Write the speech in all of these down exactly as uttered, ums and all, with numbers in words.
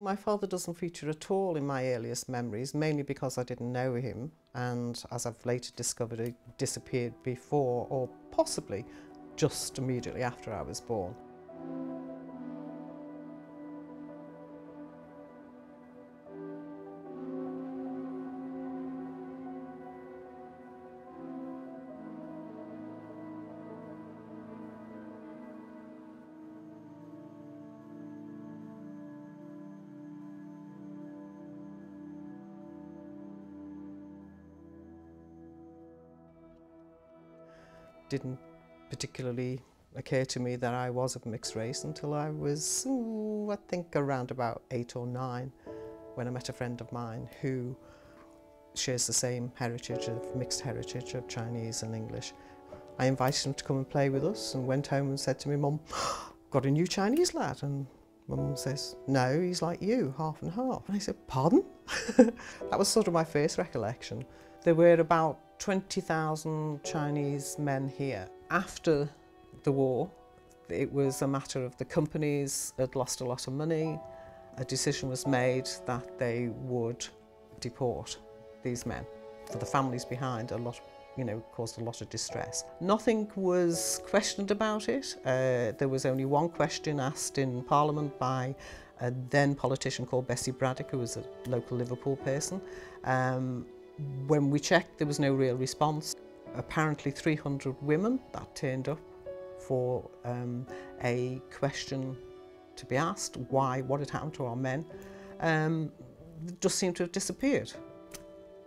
My father doesn't feature at all in my earliest memories, mainly because I didn't know him, and as I've later discovered, he disappeared before or possibly just immediately after I was born. Didn't particularly occur to me that I was of mixed race until I was, ooh, I think, around about eight or nine, when I met a friend of mine who shares the same heritage, of mixed heritage of Chinese and English. I invited him to come and play with us, and went home and said to me, "Mum, got a new Chinese lad." And Mum says, "No, he's like you, half and half." And I said, "Pardon?" That was sort of my first recollection. There were about twenty thousand Chinese men here. After the war, it was a matter of the companies had lost a lot of money. A decision was made that they would deport these men. For the families behind, a lot, you know, caused a lot of distress. Nothing was questioned about it. Uh, there was only one question asked in Parliament by a then politician called Bessie Braddock, who was a local Liverpool person. Um, When we checked, there was no real response. Apparently three hundred women that turned up for um, a question to be asked, why, what had happened to our men, um, just seemed to have disappeared.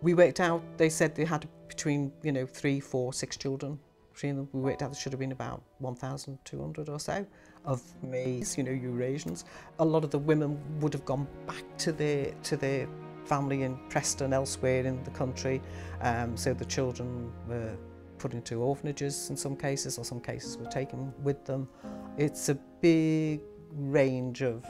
We worked out, they said they had between, you know, three, four, six children between them. We worked out there should have been about one thousand two hundred or so of maize, you know, Eurasians. A lot of the women would have gone back to their, to their family in Preston, elsewhere in the country, um, so the children were put into orphanages in some cases, or some cases were taken with them. It's a big range of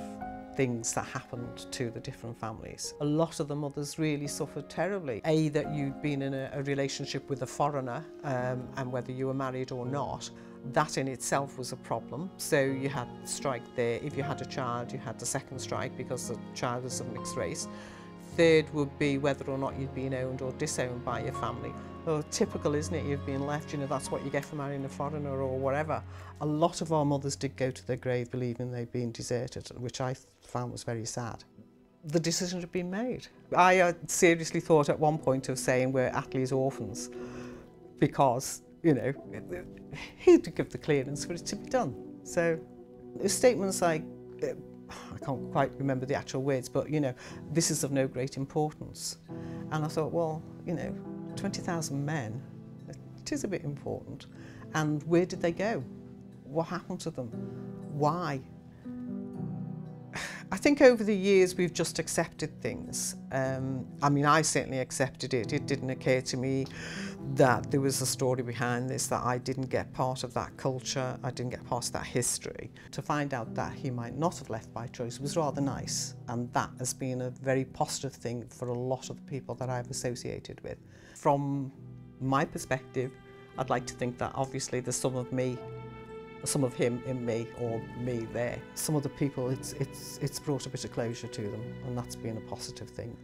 things that happened to the different families. A lot of the mothers really suffered terribly. A, that you'd been in a, a relationship with a foreigner, um, and whether you were married or not, that in itself was a problem. So you had a strike there. If you had a child, you had the second strike because the child was of mixed race. Third would be whether or not you'd been owned or disowned by your family. Oh, typical, isn't it? You've been left, you know, that's what you get for marrying a foreigner or whatever. A lot of our mothers did go to their grave believing they'd been deserted, which I found was very sad. The decision had been made. I seriously thought at one point of saying we're Attlee's orphans because, you know, he'd give the clearance for it to be done. So statements like, uh, I can't quite remember the actual words, but, you know, this is of no great importance. And I thought, well, you know, twenty thousand men, it is a bit important. And where did they go? What happened to them? Why? I think over the years we've just accepted things. Um, I mean, I certainly accepted it. It didn't occur to me that there was a story behind this, that I didn't get part of that culture, I didn't get part of that history. To find out that he might not have left by choice was rather nice, and that has been a very positive thing for a lot of the people that I've associated with. From my perspective, I'd like to think that obviously there's some of me, some of him in me, or me there. Some of the people, it's, it's, it's brought a bit of closure to them, and that's been a positive thing.